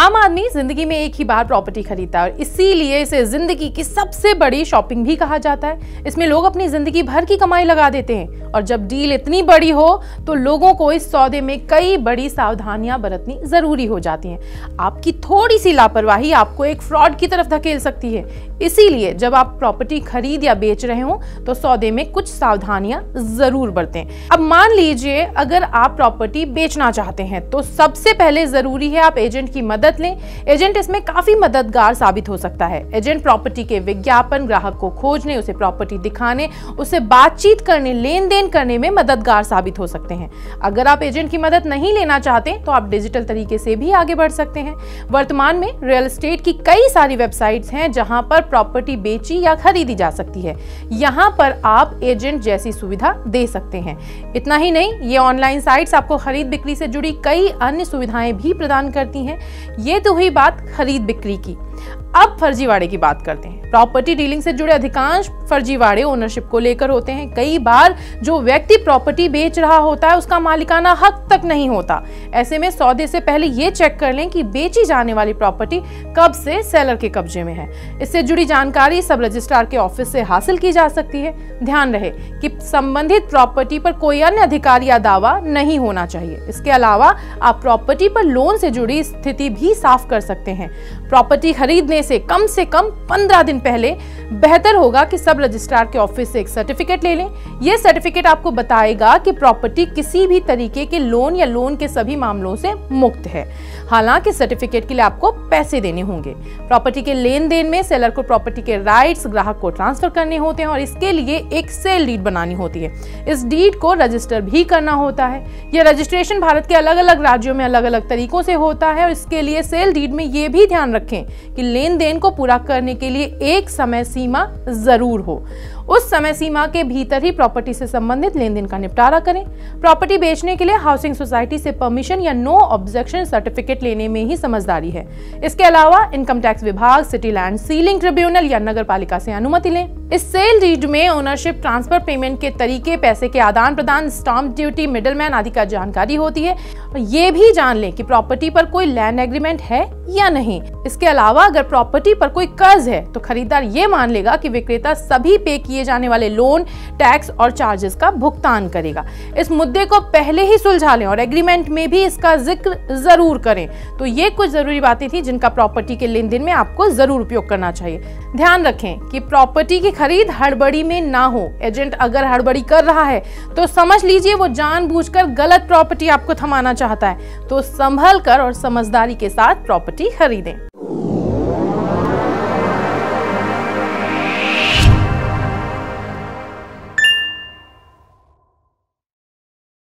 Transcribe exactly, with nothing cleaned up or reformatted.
आम आदमी जिंदगी में एक ही बार प्रॉपर्टी खरीदता है और इसीलिए इसे जिंदगी की सबसे बड़ी शॉपिंग भी कहा जाता है। इसमें लोग अपनी जिंदगी भर की कमाई लगा देते हैं और जब डील इतनी बड़ी हो तो लोगों को इस सौदे में कई बड़ी सावधानियां बरतनी जरूरी हो जाती हैं। आपकी थोड़ी सी लापरवाही आपको एक फ्रॉड की तरफ धकेल सकती है। इसीलिए जब आप प्रॉपर्टी खरीद या बेच रहे हो तो सौदे में कुछ सावधानियां जरूर बरतें। अब मान लीजिए अगर आप प्रॉपर्टी बेचना चाहते हैं तो सबसे पहले जरूरी है आप एजेंट की मदद लें। एजेंट इसमें काफी मददगार साबित हो सकता है। एजेंट प्रॉपर्टी के विज्ञापन, ग्राहक को खोजने, उसे प्रॉपर्टी दिखाने, उससे बातचीत करने, लेन देन करने में मददगार साबित हो सकते हैं। अगर आप एजेंट की मदद नहीं लेना चाहते तो आप डिजिटल तरीके से भी आगे बढ़ सकते हैं। वर्तमान में रियल एस्टेट की कई सारी वेबसाइट्स हैं जहां पर प्रॉपर्टी बेची या खरीदी जा सकती है। यहाँ पर आप एजेंट जैसी सुविधा दे सकते हैं। इतना ही नहीं, ये ऑनलाइन साइट्स आपको खरीद बिक्री से जुड़ी कई अन्य सुविधाएं भी प्रदान करती हैं। ये तो हुई बात खरीद बिक्री की। अब फर्जीवाड़े की बात करते हैं। प्रॉपर्टी डीलिंग से जुड़े अधिकांश फर्जीवाड़े ओनरशिप को लेकर होते हैं। कई बार जो व्यक्ति प्रॉपर्टी बेच रहा होता है उसका मालिकाना हक तक नहीं होता। ऐसे में सौदे से पहले ये चेक कर लें कि बेची जाने वाली प्रॉपर्टी कब से सेलर के कब्जे में है। इससे जुड़ी जानकारी सब रजिस्ट्रार के ऑफिस से हासिल की जा सकती है। ध्यान रहे कि संबंधित प्रॉपर्टी पर कोई अन्य अधिकार या दावा नहीं होना चाहिए। इसके अलावा आप प्रॉपर्टी पर लोन से जुड़ी स्थिति भी साफ कर सकते हैं। प्रॉपर्टी खरीदने से कम से कम पंद्रह दिन पहले बेहतर होगा कि सब रजिस्ट्रार के ऑफिस से एक सर्टिफिकेट ले लें। यह सर्टिफिकेट आपको बताएगा कि प्रॉपर्टी किसी भी तरीके के लोन या लोन के सभी मामलों से मुक्त है। हालांकि सर्टिफिकेट के लिए आपको पैसे देने होंगे। प्रॉपर्टी के लेन देन में सेलर को प्रॉपर्टी के राइट्स ग्राहक को ट्रांसफर करने होते हैं और इसके लिए एक सेल डीड बनानी होती है। इस डीड को रजिस्टर भी करना होता है। यह रजिस्ट्रेशन भारत के अलग अलग राज्यों में अलग अलग तरीकों से होता है और इसके लिए सेल डीड में यह भी ध्यान रखें कि लेन देन को पूरा करने के लिए एक समय सीमा जरूर हो। उस समय सीमा के भीतर ही प्रॉपर्टी से संबंधित लेन देन का निपटारा करें। प्रॉपर्टी बेचने के लिए हाउसिंग सोसाइटी से परमिशन या नो ऑब्जेक्शन सर्टिफिकेट लेने में ही समझदारी है। इसके अलावा इनकम टैक्स विभाग, सिटी लैंड सीलिंग ट्रिब्यूनल या नगर पालिका से अनुमति लें। इस सेल डीड में ओनरशिप ट्रांसफर, पेमेंट के तरीके, पैसे के आदान प्रदान, स्टाम्प ड्यूटी, मिडलमैन आदि का जानकारी होती है। ये भी जान लें कि प्रॉपर्टी पर कोई लैंड एग्रीमेंट है या नहीं। इसके अलावा अगर प्रॉपर्टी पर कोई कर्ज है तो खरीदार ये मान लेगा कि विक्रेता सभी पे किए जाने वाले लोन, टैक्स और चार्जेस का भुगतान करेगा। इस मुद्दे को पहले ही सुलझा लें और एग्रीमेंट में भी इसका जिक्र जरूर करें। तो ये कुछ जरूरी बातें थी जिनका प्रॉपर्टी के लेन देन में आपको जरूर उपयोग करना चाहिए। ध्यान रखें कि प्रॉपर्टी की खरीद हड़बड़ी में ना हो। एजेंट अगर हड़बड़ी कर रहा है तो समझ लीजिए वो जानबूझकर गलत प्रॉपर्टी आपको थमाना चाहता है। तो संभल कर और समझदारी के साथ प्रॉपर्टी खरीदें।